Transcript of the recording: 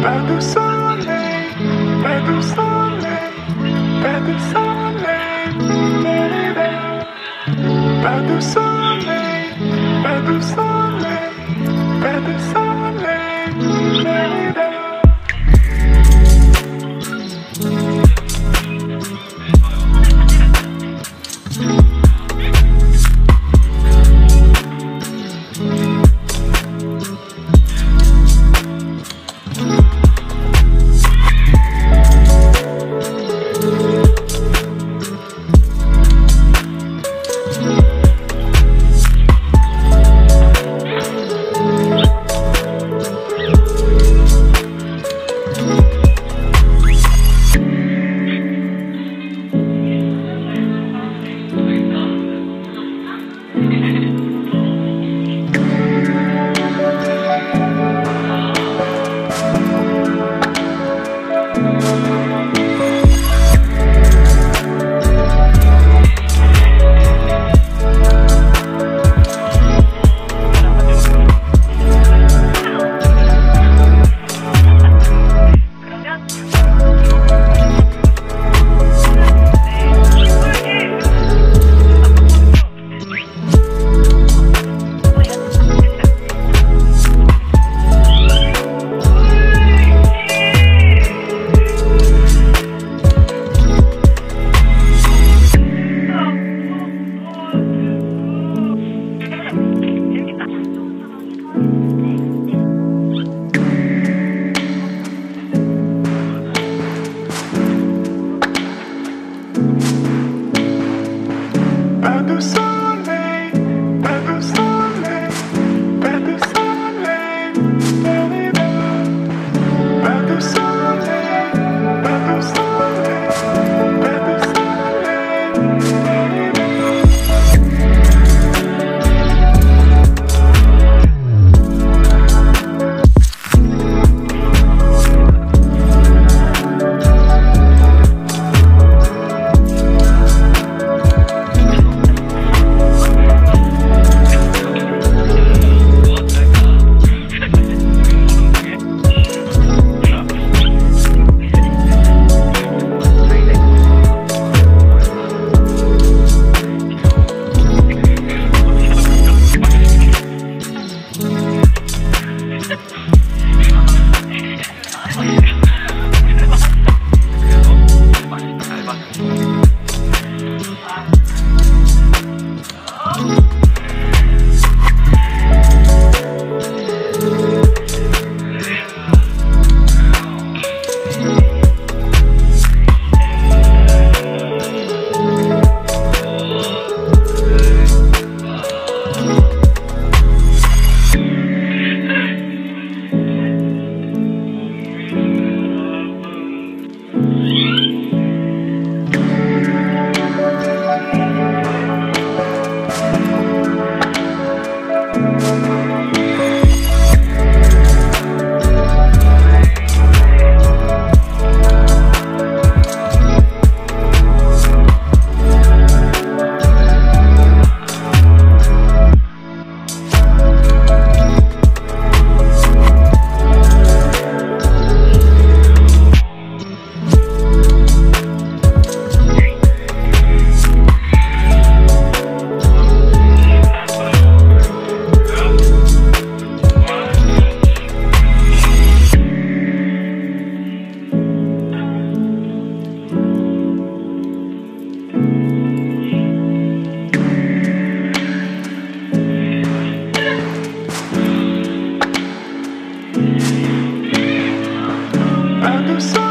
So